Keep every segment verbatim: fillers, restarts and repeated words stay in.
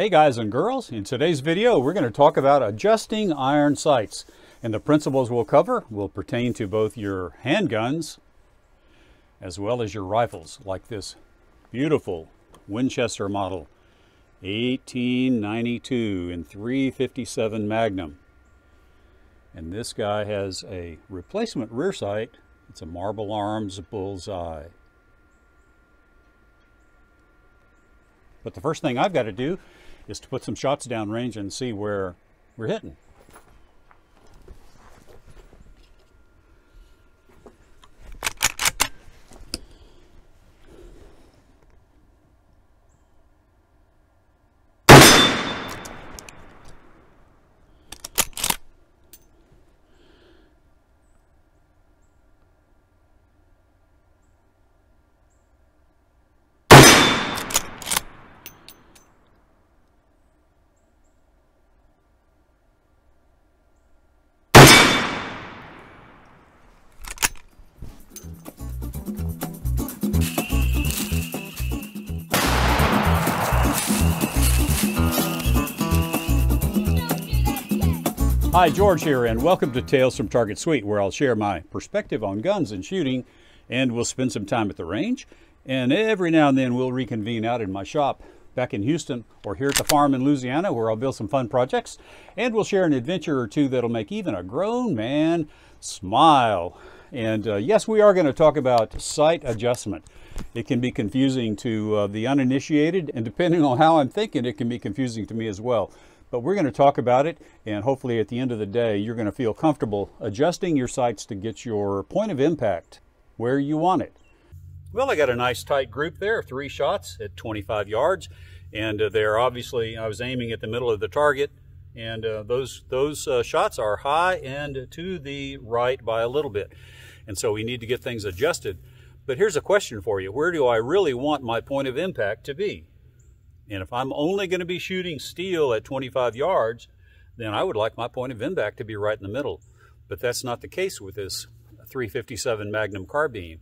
Hey guys and girls, in today's video we're going to talk about adjusting iron sights, and the principles we'll cover will pertain to both your handguns as well as your rifles, like this beautiful Winchester model eighteen ninety-two in three fifty-seven Magnum. And this guy has a replacement rear sight. It's a Marble Arms Bullseye. But the first thing I've got to do is to put some shots down range and see where we're hitting. Hi, George here, and welcome to Tales from Target Suite, where I'll share my perspective on guns and shooting, and we'll spend some time at the range, and every now and then we'll reconvene out in my shop back in Houston or here at the farm in Louisiana, where I'll build some fun projects, and we'll share an adventure or two that'll make even a grown man smile. And uh, yes, we are going to talk about sight adjustment. It can be confusing to uh, the uninitiated, and depending on how I'm thinking, it can be confusing to me as well. But we're going to talk about it, and hopefully at the end of the day you're going to feel comfortable adjusting your sights to get your point of impact where you want it. Well, I got a nice tight group there, three shots at twenty-five yards, and uh, they're obviously, I was aiming at the middle of the target, and uh, those, those uh, shots are high and to the right by a little bit, and so we need to get things adjusted. But here's a question for you: where do I really want my point of impact to be? And if I'm only going to be shooting steel at twenty-five yards, then I would like my point of impact to be right in the middle. But that's not the case with this three fifty-seven Magnum carbine.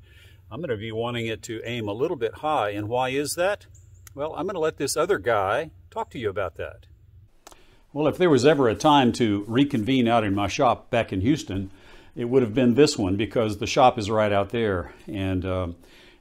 I'm going to be wanting it to aim a little bit high. And why is that? Well, I'm going to let this other guy talk to you about that. Well, if there was ever a time to reconvene out in my shop back in Houston, it would have been this one, because the shop is right out there. And um,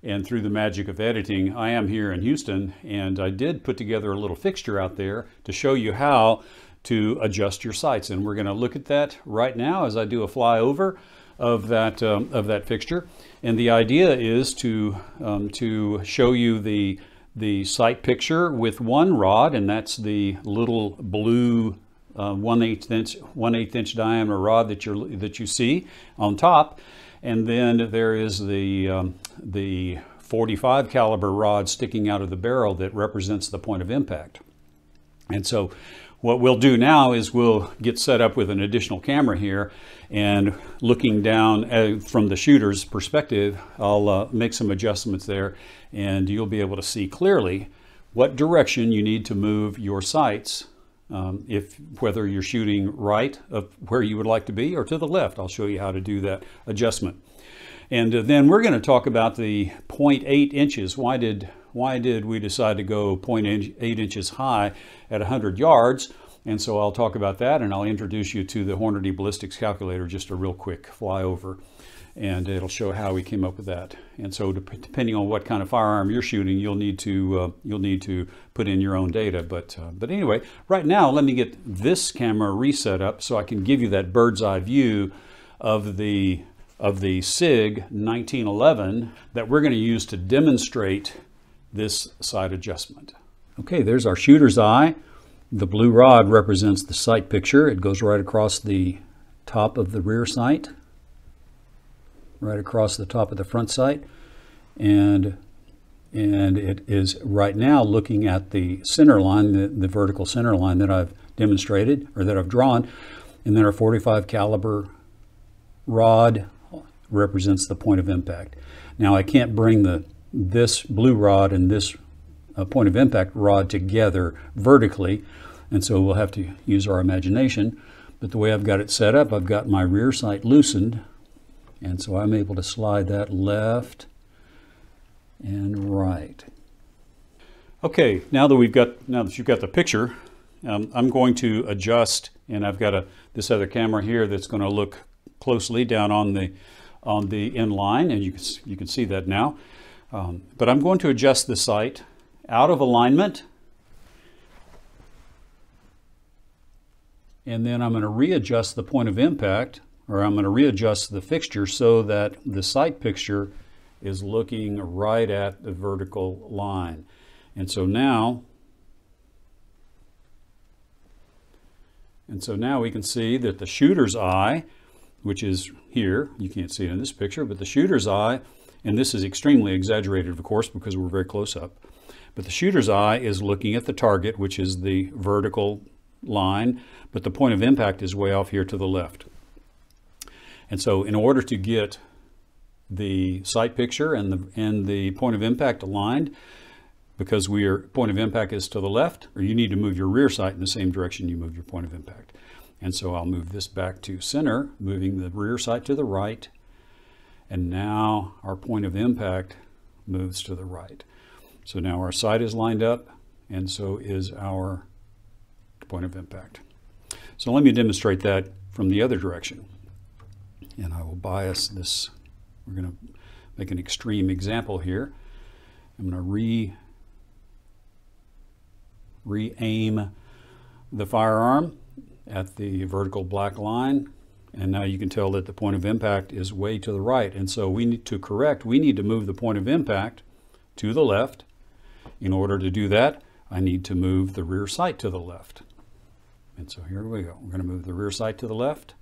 And through the magic of editing, I am here in Houston, and I did put together a little fixture out there to show you how to adjust your sights. And we're going to look at that right now as I do a flyover of that, um, of that fixture. And the idea is to, um, to show you the, the sight picture with one rod, and that's the little blue uh, one eighth inch, one eighth inch diameter rod that, you're, that you see on top. And then there is the, um, the forty-five caliber rod sticking out of the barrel that represents the point of impact. And so what we'll do now is we'll get set up with an additional camera here, and looking down uh, from the shooter's perspective, I'll uh, make some adjustments there, and you'll be able to see clearly what direction you need to move your sights, Um, if whether you're shooting right of where you would like to be or to the left. I'll show you how to do that adjustment. And uh, then we're going to talk about the zero point eight inches. Why did, why did we decide to go zero point eight inches high at one hundred yards? And so I'll talk about that, and I'll introduce you to the Hornady Ballistics Calculator, just a real quick flyover, and it'll show how we came up with that. And so depending on what kind of firearm you're shooting, you'll need to, uh, you'll need to put in your own data. But, uh, but anyway, right now, let me get this camera reset up so I can give you that bird's eye view of the, of the SIG nineteen eleven that we're going to use to demonstrate this sight adjustment. Okay, there's our shooter's eye. The blue rod represents the sight picture. It goes right across the top of the rear sight, right across the top of the front sight, and and it is right now looking at the center line, the, the vertical center line that I've demonstrated, or that I've drawn, and then our forty-five caliber rod represents the point of impact. Now I can't bring the this blue rod and this uh, point of impact rod together vertically, and so we'll have to use our imagination. But the way I've got it set up, I've got my rear sight loosened, and so I'm able to slide that left and right. Okay, now that we've got, now that you've got the picture, um, I'm going to adjust, and I've got a, this other camera here that's going to look closely down on the, on the end line, and you can, you can see that now. Um, but I'm going to adjust the sight out of alignment, and then I'm going to readjust the point of impact, or I'm going to readjust the fixture so that the sight picture is looking right at the vertical line. And so now, and so now we can see that the shooter's eye, which is here, you can't see it in this picture, but the shooter's eye, and this is extremely exaggerated, of course, because we're very close up, but the shooter's eye is looking at the target, which is the vertical line, but the point of impact is way off here to the left. And so in order to get the sight picture and the, and the point of impact aligned, because we are, point of impact is to the left, or you need to move your rear sight in the same direction you move your point of impact. And so I'll move this back to center, moving the rear sight to the right. And now our point of impact moves to the right. So now our sight is lined up, and so is our point of impact. So let me demonstrate that from the other direction. And I will bias this. We're going to make an extreme example here. I'm going to re, re-aim the firearm at the vertical black line. And now you can tell that the point of impact is way to the right. And so we need to correct, we need to move the point of impact to the left. In order to do that, I need to move the rear sight to the left. And so here we go. We're going to move the rear sight to the left.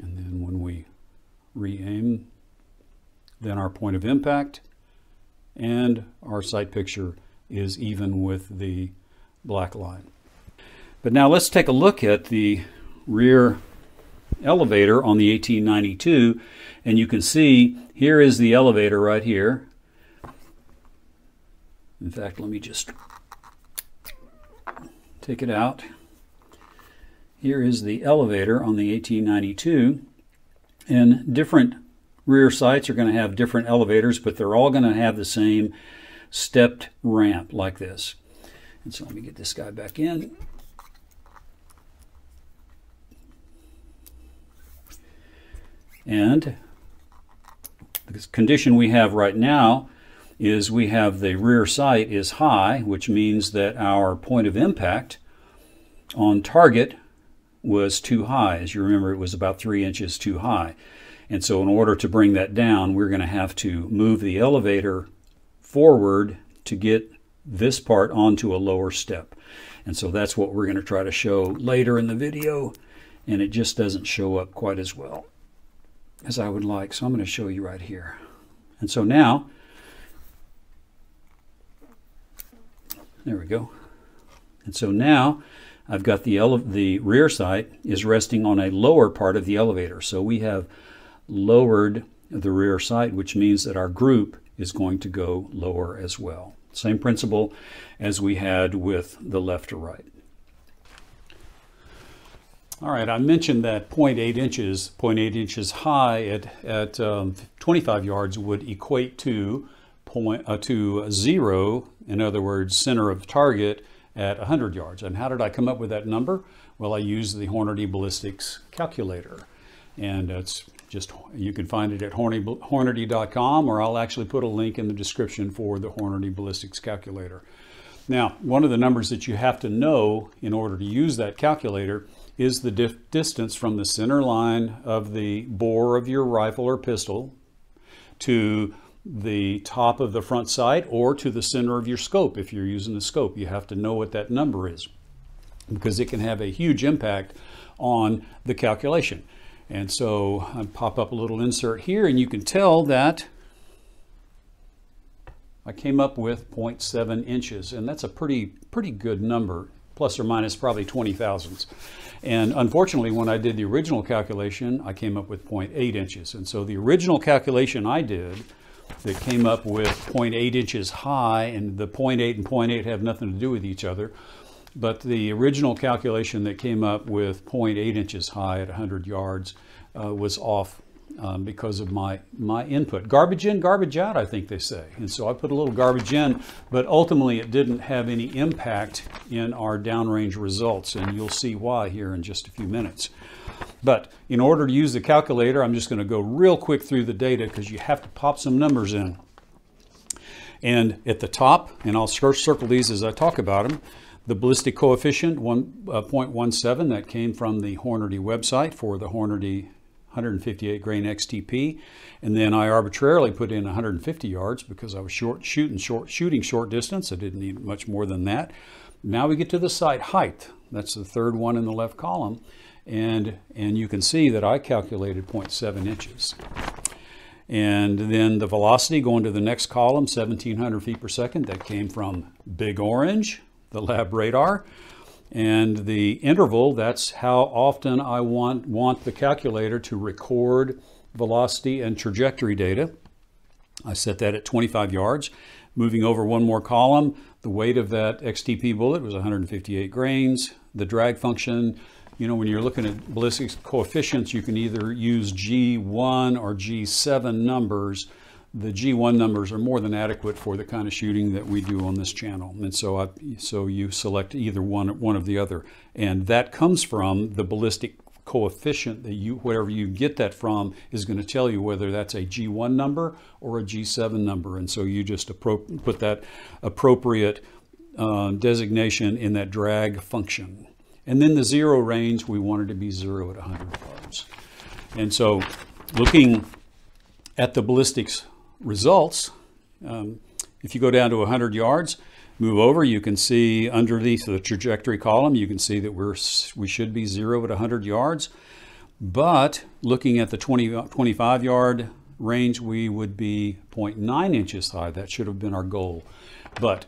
And then when we re-aim, then our point of impact and our sight picture is even with the black line. But now let's take a look at the rear elevator on the eighteen ninety-two. And you can see here is the elevator right here. In fact, let me just take it out. Here is the elevator on the eighteen ninety-two, and different rear sights are going to have different elevators, but they're all going to have the same stepped ramp like this. And so let me get this guy back in. And the condition we have right now is we have the rear sight is high, which means that our point of impact on target was too high. As you remember, it was about three inches too high. And so in order to bring that down, we're going to have to move the elevator forward to get this part onto a lower step. And so that's what we're going to try to show later in the video. And it just doesn't show up quite as well as I would like. So I'm going to show you right here. And so now, there we go. And so now, I've got the, ele the rear sight is resting on a lower part of the elevator. So we have lowered the rear sight, which means that our group is going to go lower as well. Same principle as we had with the left to right. All right, I mentioned that zero point eight inches, zero point eight inches high at, at um, twenty-five yards would equate to, point, uh, to zero, in other words, center of target, at one hundred yards. And how did I come up with that number? Well, I used the Hornady Ballistics Calculator. And it's just, you can find it at Hornady dot com, or I'll actually put a link in the description for the Hornady Ballistics Calculator. Now, one of the numbers that you have to know in order to use that calculator is the dif- distance from the center line of the bore of your rifle or pistol to the top of the front sight, or to the center of your scope. If you're using the scope, you have to know what that number is, because it can have a huge impact on the calculation. And so I pop up a little insert here, and you can tell that I came up with zero point seven inches, and that's a pretty pretty good number, plus or minus probably twenty thousandths. And unfortunately, when I did the original calculation, I came up with zero point eight inches. And so the original calculation I did that came up with zero point eight inches high, and the zero point eight and zero point eight have nothing to do with each other, but the original calculation that came up with zero point eight inches high at one hundred yards uh, was off um, because of my, my input. Garbage in, garbage out, I think they say. And so I put a little garbage in, but ultimately it didn't have any impact in our downrange results, and you'll see why here in just a few minutes. But in order to use the calculator, I'm just going to go real quick through the data because you have to pop some numbers in. And at the top, and I'll circle these as I talk about them, the ballistic coefficient, one point one seven, that came from the Hornady website for the Hornady one hundred fifty-eight grain X T P. And then I arbitrarily put in one hundred fifty yards because I was short shooting short, shooting short distance. I didn't need much more than that. Now we get to the sight height. That's the third one in the left column. And, and you can see that I calculated zero point seven inches. And then the velocity, going to the next column, seventeen hundred feet per second, that came from Big Orange, the lab radar. And the interval, that's how often I want, want the calculator to record velocity and trajectory data. I set that at twenty-five yards. Moving over one more column, the weight of that X T P bullet was one hundred fifty-eight grains. The drag function, you know, when you're looking at ballistics coefficients, you can either use G one or G seven numbers. The G one numbers are more than adequate for the kind of shooting that we do on this channel. And so I, so you select either one, one of the other. And that comes from the ballistic coefficient that you, wherever you get that from, is going to tell you whether that's a G one number or a G seven number. And so you just put that appropriate uh, designation in that drag function. And then the zero range, we wanted to be zero at one hundred yards. And so looking at the ballistics results, um, if you go down to one hundred yards, move over, you can see underneath the trajectory column, you can see that we're, we should be zero at one hundred yards. But looking at the twenty, twenty-five yard range, we would be zero point nine inches high. That should have been our goal. But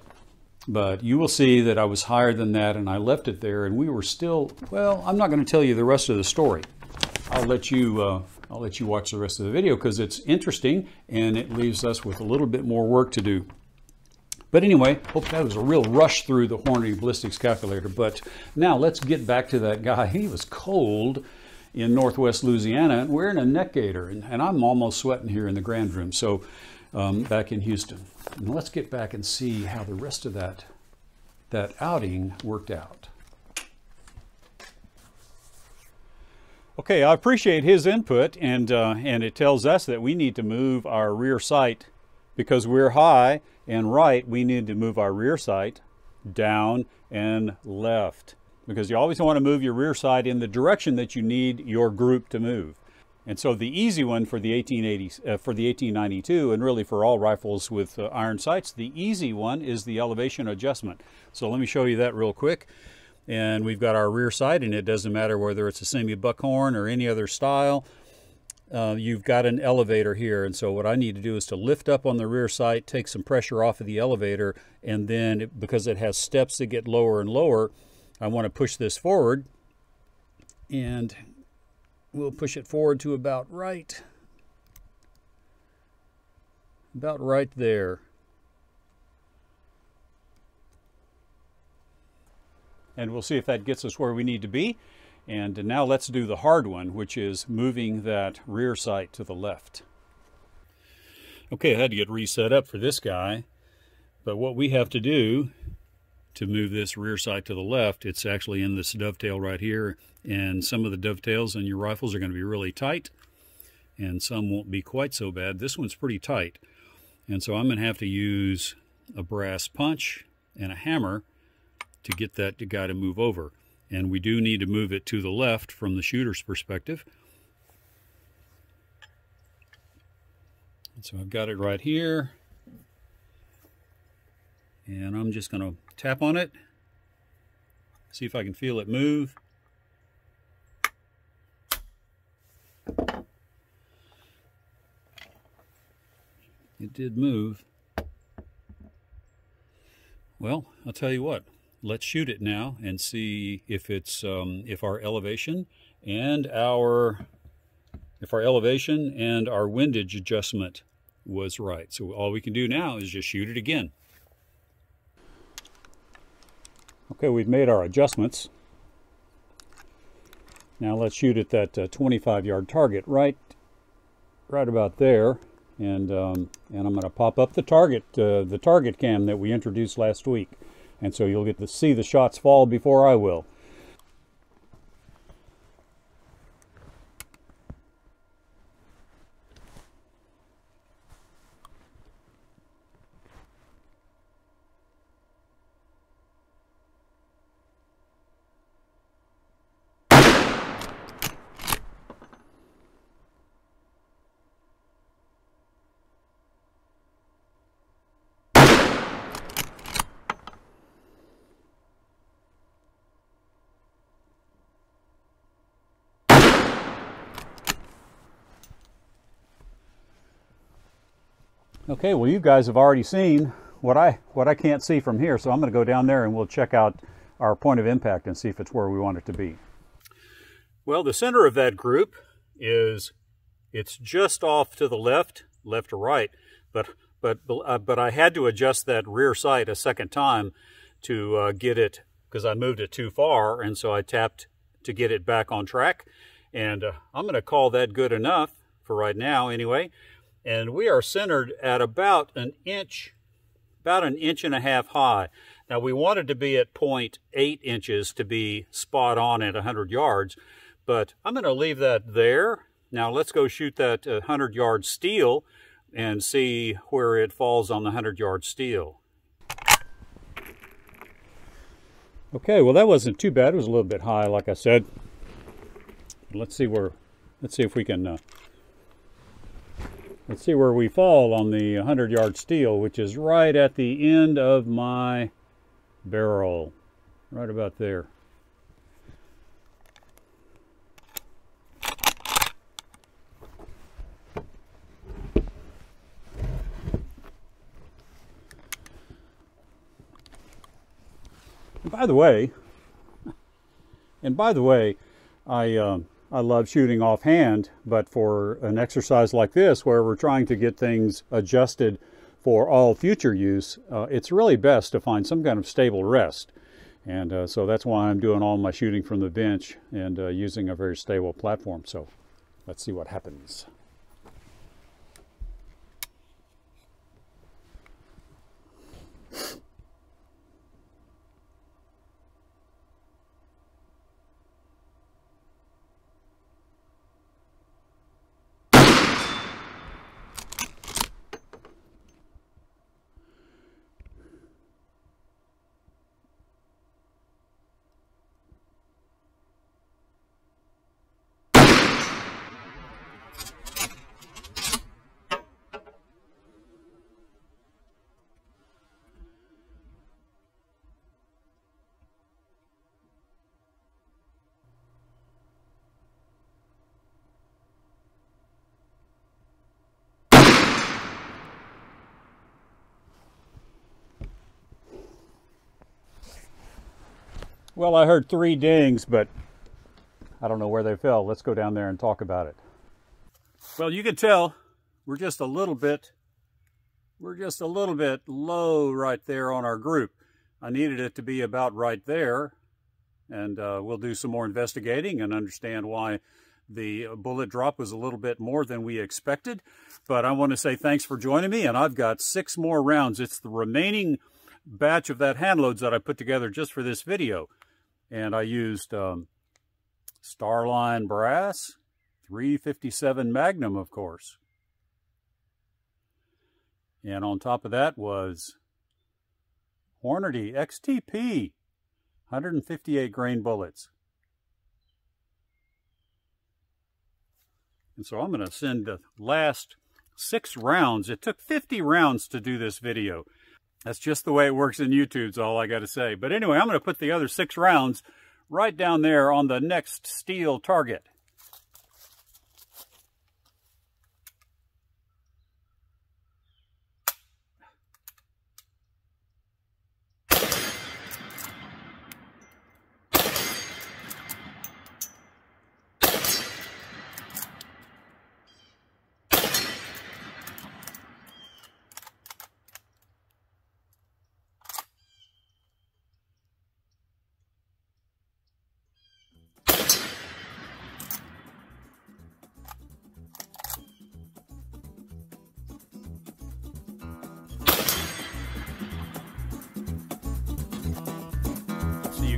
But you will see that I was higher than that, and I left it there, and we were still, well, I'm not going to tell you the rest of the story. I'll let you, uh, I'll let you watch the rest of the video because it's interesting, and it leaves us with a little bit more work to do. But anyway, hope that was a real rush through the Hornady Ballistics Calculator. But now let's get back to that guy. He was cold in northwest Louisiana, and we're in a neck gaiter, and, and I'm almost sweating here in the grand room. So. Um, back in Houston. And let's get back and see how the rest of that, that outing worked out. Okay, I appreciate his input, and, uh, and it tells us that we need to move our rear sight because we're high and right. We need to move our rear sight down and left because you always want to move your rear sight in the direction that you need your group to move. And so the easy one for the eighteen eighty, uh, for the eighteen ninety-two, and really for all rifles with uh, iron sights, the easy one is the elevation adjustment. So let me show you that real quick. And we've got our rear sight, and it doesn't matter whether it's a semi buckhorn or any other style. Uh, you've got an elevator here, and so what I need to do is to lift up on the rear sight, take some pressure off of the elevator, and then it, because it has steps that get lower and lower, I want to push this forward, and we'll push it forward to about right, about right there. And we'll see if that gets us where we need to be. And now let's do the hard one, which is moving that rear sight to the left. Okay, I had to get reset up for this guy. But what we have to do to move this rear sight to the left, it's actually in this dovetail right here. And some of the dovetails in your rifles are going to be really tight, and some won't be quite so bad. This one's pretty tight. And so I'm going to have to use a brass punch and a hammer to get that guy to move over. And we do need to move it to the left from the shooter's perspective. And so I've got it right here. And I'm just going to tap on it, see if I can feel it move. It did move. Well, I'll tell you what, let's shoot it now and see if it's um, if our elevation and our if our elevation and our windage adjustment was right. So all we can do now is just shoot it again. Okay, we've made our adjustments. Now let's shoot at that uh, twenty-five yard target right right about there, and um, and I'm going to pop up the target uh, the target cam that we introduced last week, and so you'll get to see the shots fall before I will. Okay, well, you guys have already seen what I what I can't see from here, so I'm going to go down there and we'll check out our point of impact and see if it's where we want it to be. Well, the center of that group is, it's just off to the left, left to right, but but uh, but I had to adjust that rear sight a second time to uh, get it, because I moved it too far, and so I tapped to get it back on track, and uh, I'm going to call that good enough for right now, anyway. And we are centered at about an inch, about an inch and a half high. Now, we wanted to be at zero point eight inches to be spot on at one hundred yards, but I'm going to leave that there. Now, let's go shoot that one hundred yard steel and see where it falls on the one hundred yard steel. Okay, well, that wasn't too bad. It was a little bit high, like I said. Let's see where, let's see if we can... Uh, Let's see where we fall on the one hundred yard steel, which is right at the end of my barrel, right about there. And by the way, and by the way, I. Um, I love shooting offhand, but for an exercise like this where we're trying to get things adjusted for all future use, uh, it's really best to find some kind of stable rest. And uh, so that's why I'm doing all my shooting from the bench and uh, using a very stable platform. So let's see what happens. Well, I heard three dings, but I don't know where they fell. Let's go down there and talk about it. Well, you can tell we're just a little bit, we're just a little bit low right there on our group. I needed it to be about right there, and uh, we'll do some more investigating and understand why the bullet drop was a little bit more than we expected. But I want to say thanks for joining me, and I've got six more rounds. It's the remaining batch of that hand loads that I put together just for this video. And I used um, Starline Brass, three fifty-seven Magnum, of course. And on top of that was Hornady X T P, one hundred fifty-eight grain bullets. And so I'm going to send the last six rounds. It took fifty rounds to do this video. That's just the way it works in YouTube, is all I got to say. But anyway, I'm going to put the other six rounds right down there on the next steel target.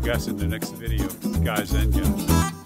guys in the next video. Guys and gals.